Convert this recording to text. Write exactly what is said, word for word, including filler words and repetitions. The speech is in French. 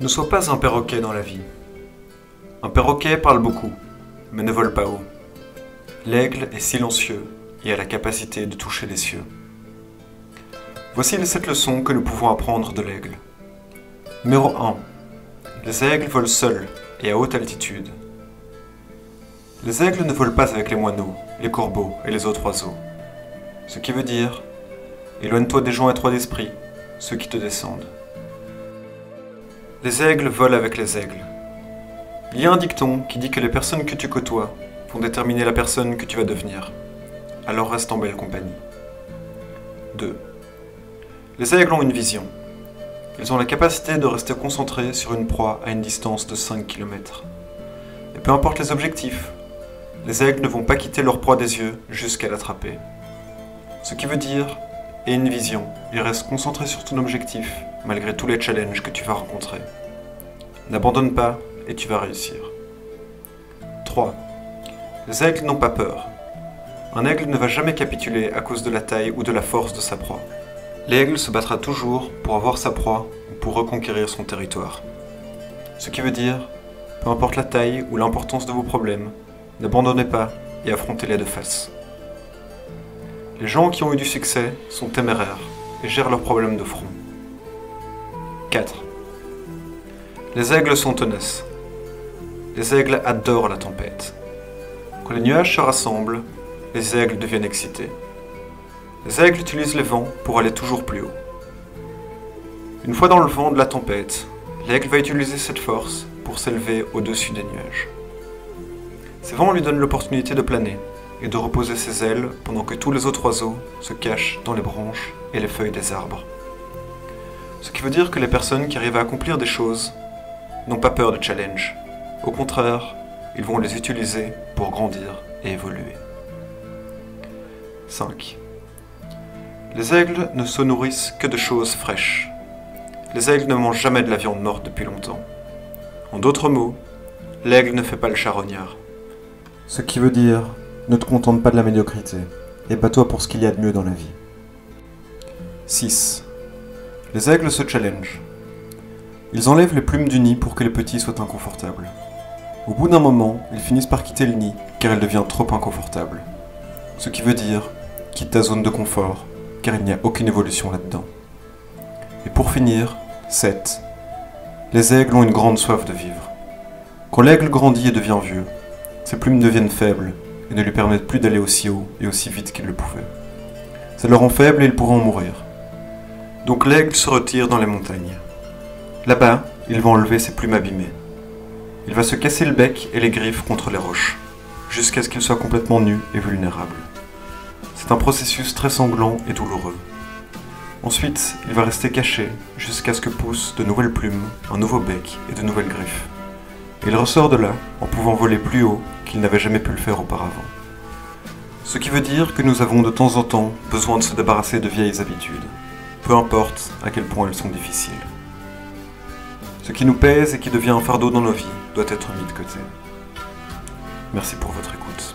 Ne sois pas un perroquet dans la vie. Un perroquet parle beaucoup, mais ne vole pas haut. L'aigle est silencieux et a la capacité de toucher les cieux. Voici les sept leçons que nous pouvons apprendre de l'aigle. Numéro un. Les aigles volent seuls et à haute altitude. Les aigles ne volent pas avec les moineaux, les corbeaux et les autres oiseaux. Ce qui veut dire, éloigne-toi des gens étroits d'esprit, ceux qui te descendent. Les aigles volent avec les aigles. Il y a un dicton qui dit que les personnes que tu côtoies vont déterminer la personne que tu vas devenir. Alors reste en belle compagnie. deux. Les aigles ont une vision. Ils ont la capacité de rester concentrés sur une proie à une distance de cinq kilomètres. Et peu importe les objectifs, les aigles ne vont pas quitter leur proie des yeux jusqu'à l'attraper. Ce qui veut dire, aie une vision et reste concentré sur ton objectif malgré tous les challenges que tu vas rencontrer. N'abandonne pas et tu vas réussir. trois. Les aigles n'ont pas peur. Un aigle ne va jamais capituler à cause de la taille ou de la force de sa proie. L'aigle se battra toujours pour avoir sa proie ou pour reconquérir son territoire. Ce qui veut dire, peu importe la taille ou l'importance de vos problèmes, n'abandonnez pas et affrontez-les de face. Les gens qui ont eu du succès sont téméraires et gèrent leurs problèmes de front. quatre. Les aigles sont tenaces. Les aigles adorent la tempête. Quand les nuages se rassemblent, les aigles deviennent excités. Les aigles utilisent les vents pour aller toujours plus haut. Une fois dans le vent de la tempête, l'aigle va utiliser cette force pour s'élever au-dessus des nuages. Ces vents lui donnent l'opportunité de planer et de reposer ses ailes pendant que tous les autres oiseaux se cachent dans les branches et les feuilles des arbres. Ce qui veut dire que les personnes qui arrivent à accomplir des choses n'ont pas peur de challenge. Au contraire, ils vont les utiliser pour grandir et évoluer. cinq. Les aigles ne se nourrissent que de choses fraîches. Les aigles ne mangent jamais de la viande morte depuis longtemps. En d'autres mots, l'aigle ne fait pas le charognard. Ce qui veut dire, ne te contente pas de la médiocrité, et bats-toi pour ce qu'il y a de mieux dans la vie. six. Les aigles se challengent. Ils enlèvent les plumes du nid pour que les petits soient inconfortables. Au bout d'un moment, ils finissent par quitter le nid, car il devient trop inconfortable. Ce qui veut dire, quitte ta zone de confort, car il n'y a aucune évolution là-dedans. Et pour finir, sept. Les aigles ont une grande soif de vivre. Quand l'aigle grandit et devient vieux, ses plumes deviennent faibles et ne lui permettent plus d'aller aussi haut et aussi vite qu'il le pouvait. Ça le rend faible et il pourra en mourir. Donc l'aigle se retire dans les montagnes. Là-bas, il va enlever ses plumes abîmées. Il va se casser le bec et les griffes contre les roches, jusqu'à ce qu'il soit complètement nu et vulnérable. C'est un processus très sanglant et douloureux. Ensuite, il va rester caché jusqu'à ce que poussent de nouvelles plumes, un nouveau bec et de nouvelles griffes. Et il ressort de là en pouvant voler plus haut qu'il n'avait jamais pu le faire auparavant. Ce qui veut dire que nous avons de temps en temps besoin de se débarrasser de vieilles habitudes, peu importe à quel point elles sont difficiles. Ce qui nous pèse et qui devient un fardeau dans nos vies doit être mis de côté. Merci pour votre écoute.